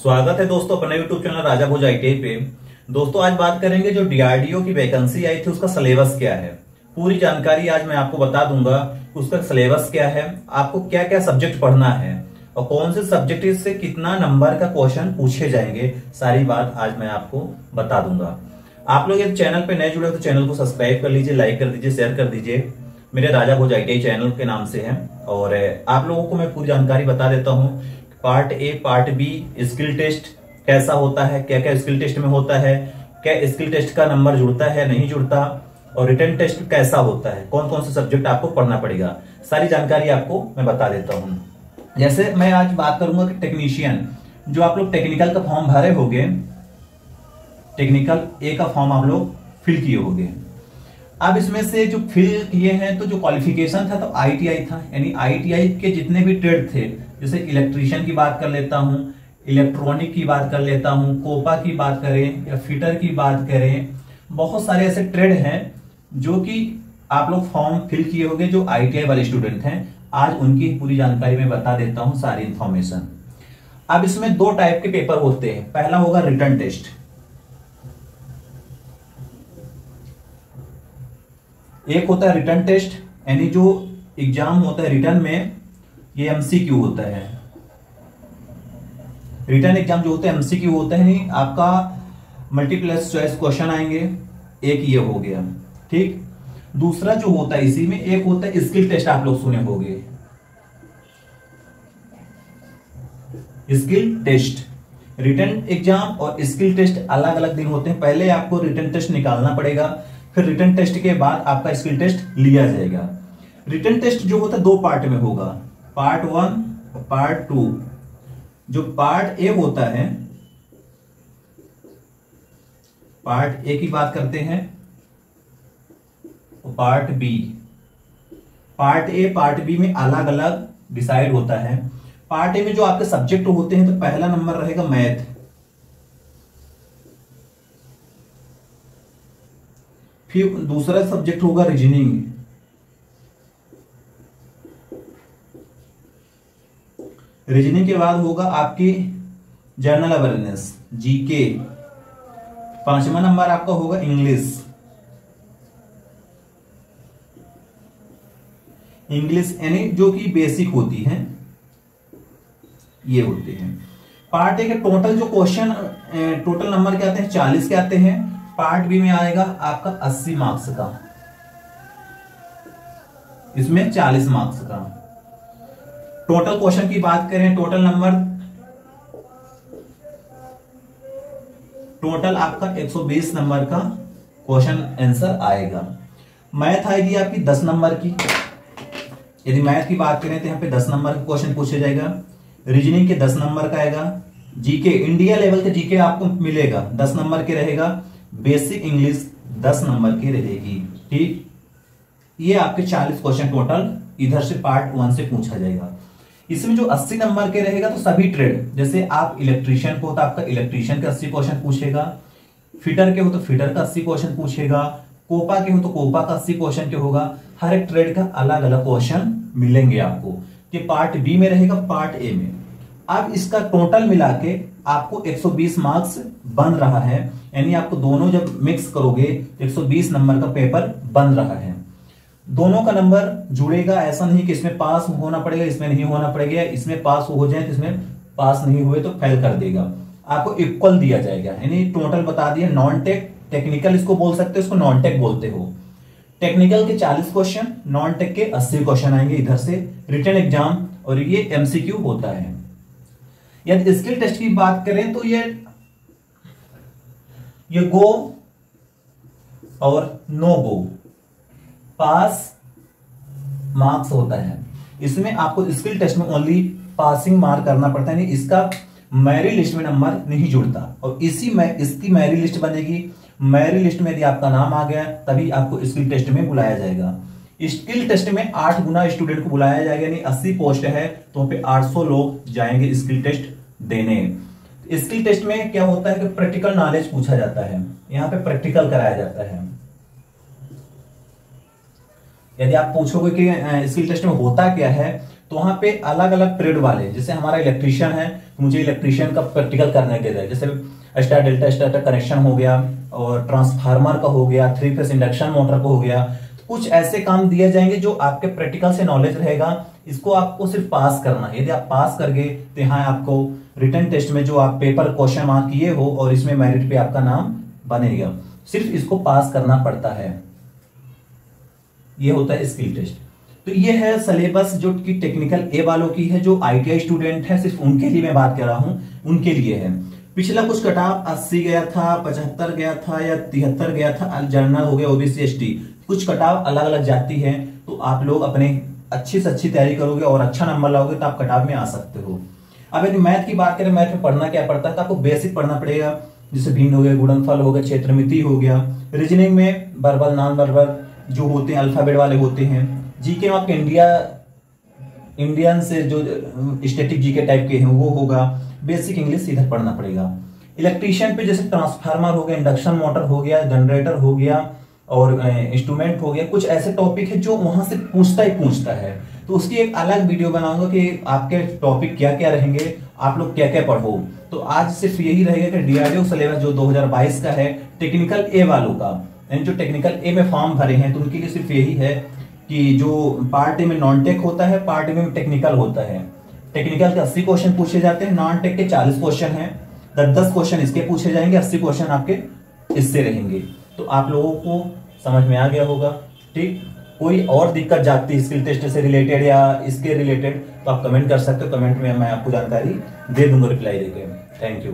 स्वागत है दोस्तों अपने यूट्यूब चैनल राजाभोज आईटीआई पे। दोस्तों आज बात करेंगे जो डीआरडीओ की वैकेंसी आई थी उसका सिलेबस क्या है, पूरी जानकारी आज मैं आपको बता दूंगा। उसका सिलेबस क्या है, आपको क्या क्या सब्जेक्ट पढ़ना है और कौन से सब्जेक्ट से कितना नंबर का क्वेश्चन पूछे जाएंगे, सारी बात आज मैं आपको बता दूंगा। आप लोग इस चैनल पे नए जुड़े तो चैनल को सब्सक्राइब कर लीजिए, लाइक कर दीजिए, शेयर कर दीजिए। मेरे राजाभोज आईटीआई चैनल के नाम से है और आप लोगों को मैं पूरी जानकारी बता देता हूँ। Part A part B skill test कैसा होता है, क्या क्या स्किल टेस्ट में होता है, क्या स्किल टेस्ट का नंबर जुड़ता है नहीं जुड़ता, और रिटन टेस्ट कैसा होता है, कौन कौन से सब्जेक्ट आपको पढ़ना पड़ेगा, सारी जानकारी आपको मैं बता देता हूँ। जैसे मैं आज बात करूंगा कि टेक्नीशियन, जो आप लोग टेक्निकल का फॉर्म भरे होंगे, टेक्निकल ए का फॉर्म आप लोग फिल किए होंगे। अब इसमें से जो फिल किए हैं तो जो क्वालिफिकेशन था तो आईटीआई था, यानी आईटीआई के जितने भी ट्रेड थे, जैसे इलेक्ट्रीशियन की बात कर लेता हूँ, इलेक्ट्रॉनिक की बात कर लेता हूँ, कोपा की बात करें या फिटर की बात करें, बहुत सारे ऐसे ट्रेड हैं जो कि आप लोग फॉर्म फिल किए होंगे जो आईटीआई वाले स्टूडेंट हैं। आज उनकी पूरी जानकारी मैं बता देता हूँ, सारी इंफॉर्मेशन। अब इसमें दो टाइप के पेपर होते हैं, पहला होगा रिटन टेस्ट, एक होता है रिटन टेस्ट, यानी जो एग्जाम होता है रिटन में, ये एमसीक्यू होता है। रिटन एग्जाम जो होता है एमसीक्यू होता है, यानी आपका मल्टीपल चॉइस क्वेश्चन आएंगे, एक ये हो गया, ठीक। दूसरा जो होता है इसी में एक होता है स्किल टेस्ट, आप लोग सुने होंगे स्किल टेस्ट। रिटन एग्जाम और स्किल टेस्ट अलग अलग दिन होते हैं, पहले आपको रिटन टेस्ट निकालना पड़ेगा, फिर रिटन टेस्ट के बाद आपका स्किल टेस्ट लिया जाएगा। रिटन टेस्ट जो होता है दो पार्ट में होगा, पार्ट वन और पार्ट टू। जो पार्ट ए होता है, पार्ट ए की बात करते हैं, और part B. Part A part B में अलग अलग डिसाइड होता है। पार्ट ए में जो आपके सब्जेक्ट होते हैं तो पहला नंबर रहेगा मैथ, फिर दूसरा सब्जेक्ट होगा रीजनिंग, रीजनिंग के बाद होगा आपकी जनरल अवेयरनेस जीके, पांचवा नंबर आपका होगा इंग्लिश। इंग्लिश यानी जो कि बेसिक होती है, ये होते हैं। पार्ट ए के टोटल जो क्वेश्चन, टोटल नंबर क्या आते हैं, 40 के आते हैं। पार्ट बी में आएगा आपका 80 मार्क्स का, इसमें 40 मार्क्स का। टोटल क्वेश्चन की बात करें, टोटल नंबर, टोटल आपका 120 नंबर का क्वेश्चन आंसर आएगा। मैथ आएगी आपकी 10 नंबर की, यदि मैथ की बात करें तो यहाँ पे 10 नंबर का क्वेश्चन पूछा जाएगा। रीजनिंग के 10 नंबर का आएगा। जीके, इंडिया लेवल के जीके आपको मिलेगा, 10 नंबर के रहेगा। बेसिक इंग्लिश 10 नंबर की रहेगी, ठीक। ये आपके 40 क्वेश्चन टोटल इधर से पार्ट वन से पूछा जाएगा। इसमें जो 80 नंबर के रहेगा तो सभी ट्रेड, जैसे आप इलेक्ट्रीशियन को तो आपका इलेक्ट्रीशियन का 80 क्वेश्चन पूछेगा, फिटर के हो तो फिटर का 80 क्वेश्चन पूछेगा, कोपा के हो तो कोपा का 80 क्वेश्चन के होगा। हर एक ट्रेड का अलग अलग क्वेश्चन मिलेंगे आपको, ये पार्ट बी में रहेगा, पार्ट ए में। अब इसका टोटल मिला के आपको 120 मार्क्स बन रहा है, यानी आपको दोनों जब मिक्स करोगे 120 नंबर का पेपर बन रहा है। दोनों का नंबर जुड़ेगा, ऐसा नहीं कि इसमें पास होना पड़ेगा, इसमें नहीं होना पड़ेगा, इसमें पास हो जाए तो इसमें, पास नहीं हुए तो फेल कर देगा, आपको इक्वल दिया जाएगा। यानी टोटल बता दिया, नॉन टेक, टेक्निकल इसको बोल सकते हो, इसको नॉन टेक बोलते हो। टेक्निकल के 40 क्वेश्चन, नॉन टेक के 80 क्वेश्चन आएंगे इधर से, रिटन एग्जाम, और ये एमसीक्यू होता है। यदि स्किल टेस्ट की बात करें तो ये गो और नो गो, पास मार्क्स होता है। इसमें आपको स्किल टेस्ट में ओनली पासिंग मार्क करना पड़ता है, यानी इसका मेरिट लिस्ट में नंबर नहीं जुड़ता, और इसी में इसकी मेरिट लिस्ट बनेगी। मेरिट लिस्ट में यदि आपका नाम आ गया तभी आपको स्किल टेस्ट में बुलाया जाएगा। स्किल टेस्ट में 8 गुना स्टूडेंट को बुलाया जाएगा, यानी 80 पोस्ट है तो वहां पे 800 लोग जाएंगे स्किल टेस्ट देने। स्किल टेस्ट में क्या होता है कि प्रैक्टिकल नॉलेज पूछा जाता है, यहाँ पे प्रैक्टिकल कराया जाता है। यदि आप पूछोगे कि स्किल टेस्ट में होता क्या है तो वहां पे अलग अलग ट्रेड वाले, जैसे हमारा इलेक्ट्रीशियन है, मुझे इलेक्ट्रीशियन का प्रैक्टिकल करने के लिए, जैसे स्टार डेल्टा स्टार्टर कनेक्शन हो गया और ट्रांसफार्मर का हो गया, थ्री फेज इंडक्शन मोटर का हो गया, तो कुछ ऐसे काम दिए जाएंगे जो आपके प्रैक्टिकल से नॉलेज रहेगा। इसको आपको सिर्फ पास करना है। यदि आप पास कर गए तो यहाँ आपको रिटर्न टेस्ट में जो आप पेपर क्वेश्चन मार्क किए हो और इसमें मेरिट पे आपका नाम बनेगा। सिर्फ इसको पास करना पड़ता है। ये होता है स्किल टेस्ट। तो ये है सिलेबस जो कि टेक्निकल ए वालों की है। जो आईटीआई स्टूडेंट है सिर्फ उनके लिए मैं बात कर रहा हूं, उनके लिए है। पिछला कुछ कट ऑफ 80 गया था, 75 गया था या 73 गया था। जनरल हो गया, ओबीसी एसटी, कुछ कट ऑफ अलग अलग जाती है। तो आप लोग अपने अच्छी से अच्छी तैयारी करोगे और अच्छा नंबर लाओगे तो आप कट ऑफ में आ सकते हो। अब यदि मैथ की बात करें, मैथ में पढ़ना क्या पड़ता है तो आपको बेसिक पढ़ना पड़ेगा, जैसे भिन्न हो गया, गुणनफल हो गया, क्षेत्रमिति हो गया। रीजनिंग में वर्बल नॉन वर्बल जो होते हैं अल्फाबेट वाले होते हैं। जीके में आपके इंडियन से जो स्टैटिक जीके टाइप के हैं वो होगा। बेसिक इंग्लिश इधर पढ़ना पड़ेगा। इलेक्ट्रीशियन पे जैसे ट्रांसफार्मर हो गया, इंडक्शन मोटर हो गया, जनरेटर हो गया और इंस्ट्रूमेंट हो गया। कुछ ऐसे टॉपिक है जो वहां से पूछता ही पूछता है, तो उसकी एक अलग वीडियो बनाऊंगा कि आपके टॉपिक क्या क्या रहेंगे, आप लोग क्या क्या पढ़ो। तो आज सिर्फ यही रहेगा कि डीआरडीओ सिलेबस जो 2022 का है टेक्निकल ए वालों का, यानी जो टेक्निकल ए में फॉर्म भरे हैं तो उनके लिए सिर्फ यही है कि जो पार्ट ए में नॉन टेक होता है, पार्ट ए में टेक्निकल होता है। टेक्निकल के 80 क्वेश्चन पूछे जाते हैं, नॉन टेक के 40 क्वेश्चन हैं, 10-10 क्वेश्चन इसके पूछे जाएंगे, 80 क्वेश्चन आपके इससे रहेंगे। तो आप लोगों को समझ में आ गया होगा। ठीक, कोई और दिक्कत जाती है स्किल टेस्ट से रिलेटेड या इसके रिलेटेड तो आप कमेंट कर सकते हो। कमेंट में मैं आपको जानकारी दे दूंगा रिप्लाई देके। Thank you.